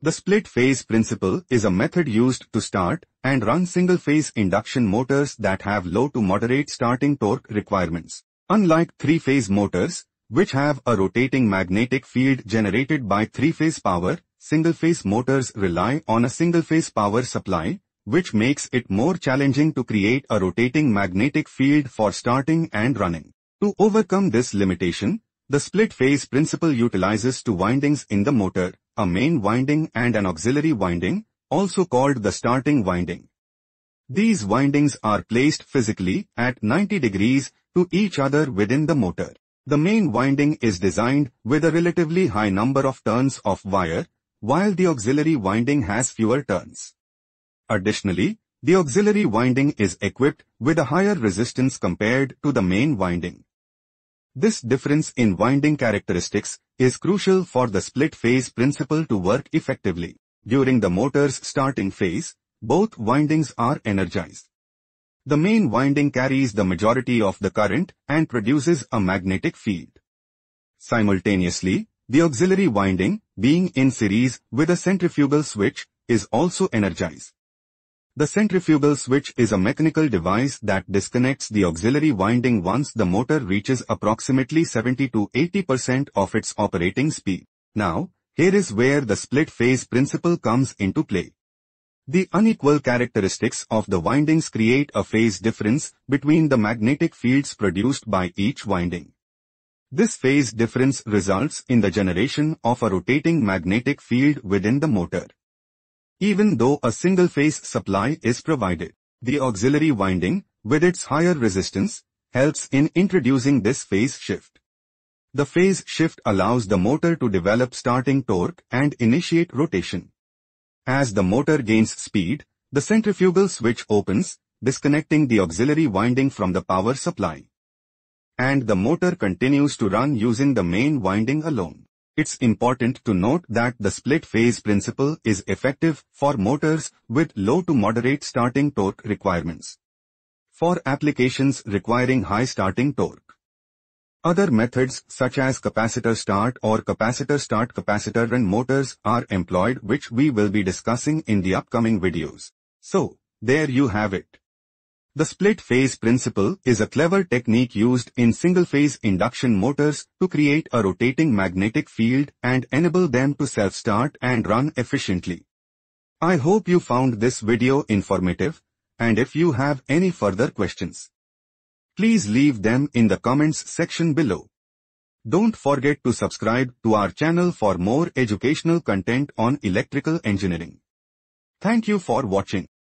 The split-phase principle is a method used to start and run single-phase induction motors that have low to moderate starting torque requirements. Unlike three-phase motors, which have a rotating magnetic field generated by three-phase power, single-phase motors rely on a single-phase power supply, which makes it more challenging to create a rotating magnetic field for starting and running. To overcome this limitation, the split-phase principle utilizes two windings in the motor, a main winding and an auxiliary winding, also called the starting winding. These windings are placed physically at 90 degrees to each other within the motor. The main winding is designed with a relatively high number of turns of wire, while the auxiliary winding has fewer turns. Additionally, the auxiliary winding is equipped with a higher resistance compared to the main winding. This difference in winding characteristics is crucial for the split-phase principle to work effectively. During the motor's starting phase, both windings are energized. The main winding carries the majority of the current and produces a magnetic field. Simultaneously, the auxiliary winding, being in series with a centrifugal switch, is also energized. The centrifugal switch is a mechanical device that disconnects the auxiliary winding once the motor reaches approximately 70 to 80% of its operating speed. Now, here is where the split-phase principle comes into play. The unequal characteristics of the windings create a phase difference between the magnetic fields produced by each winding. This phase difference results in the generation of a rotating magnetic field within the motor. Even though a single-phase supply is provided, the auxiliary winding, with its higher resistance, helps in introducing this phase shift. The phase shift allows the motor to develop starting torque and initiate rotation. As the motor gains speed, the centrifugal switch opens, disconnecting the auxiliary winding from the power supply. And the motor continues to run using the main winding alone. It's important to note that the split-phase principle is effective for motors with low to moderate starting torque requirements. For applications requiring high starting torque, other methods such as capacitor start or capacitor start capacitor run motors are employed, which we will be discussing in the upcoming videos. So, there you have it. The split-phase principle is a clever technique used in single-phase induction motors to create a rotating magnetic field and enable them to self-start and run efficiently. I hope you found this video informative, and if you have any further questions, please leave them in the comments section below. Don't forget to subscribe to our channel for more educational content on electrical engineering. Thank you for watching.